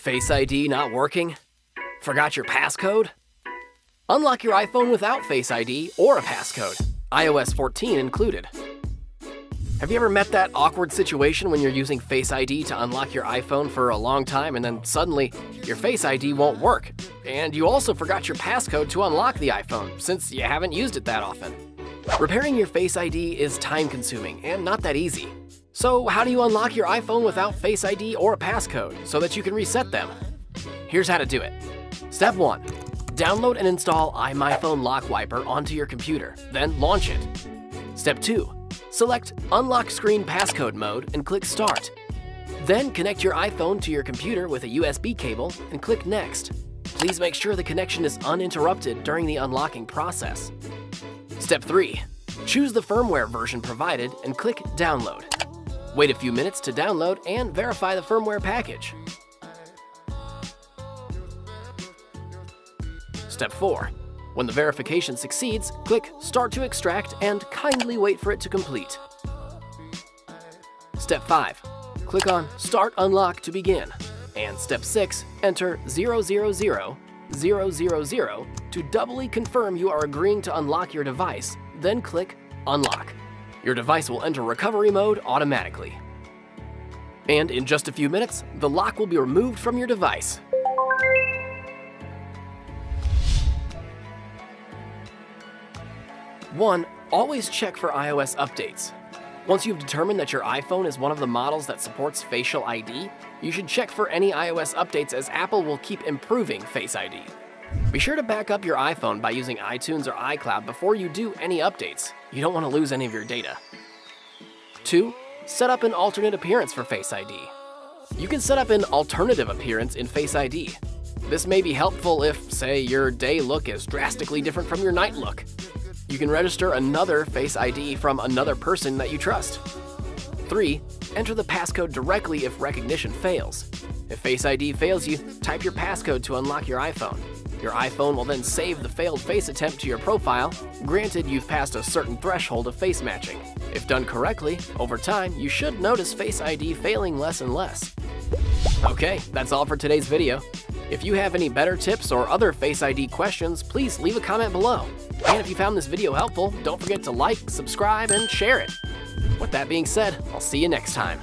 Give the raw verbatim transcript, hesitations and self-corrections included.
Face I D not working? Forgot your passcode? Unlock your iPhone without Face I D or a passcode, i O S fourteen included. Have you ever met that awkward situation when you're using Face I D to unlock your iPhone for a long time and then suddenly your Face I D won't work? And you also forgot your passcode to unlock the iPhone since you haven't used it that often. Repairing your Face I D is time-consuming and not that easy. So how do you unlock your iPhone without Face I D or a passcode so that you can reset them? Here's how to do it. Step one, download and install iMyFone LockWiper onto your computer, then launch it. Step two, select Unlock Screen Passcode Mode and click Start. Then connect your iPhone to your computer with a U S B cable and click Next. Please make sure the connection is uninterrupted during the unlocking process. Step three, choose the firmware version provided and click Download. Wait a few minutes to download and verify the firmware package. Step four. When the verification succeeds, click Start to extract and kindly wait for it to complete. Step five. Click on Start Unlock to begin. And step six, enter zero zero zero zero zero to doubly confirm you are agreeing to unlock your device, then click Unlock. Your device will enter recovery mode automatically. And in just a few minutes, the lock will be removed from your device. One, always check for iOS updates. Once you've determined that your iPhone is one of the models that supports Facial I D, you should check for any iOS updates as Apple will keep improving Face I D. Be sure to back up your iPhone by using iTunes or iCloud before you do any updates. You don't want to lose any of your data. Two, set up an alternate appearance for Face I D. You can set up an alternative appearance in Face I D. This may be helpful if, say, your day look is drastically different from your night look. You can register another Face I D from another person that you trust. Three, enter the passcode directly if recognition fails. If Face I D fails you, type your passcode to unlock your iPhone. Your iPhone will then save the failed face attempt to your profile, granted you've passed a certain threshold of face matching. If done correctly, over time, you should notice Face I D failing less and less. Okay, that's all for today's video. If you have any better tips or other Face I D questions, please leave a comment below. And if you found this video helpful, don't forget to like, subscribe, and share it. With that being said, I'll see you next time.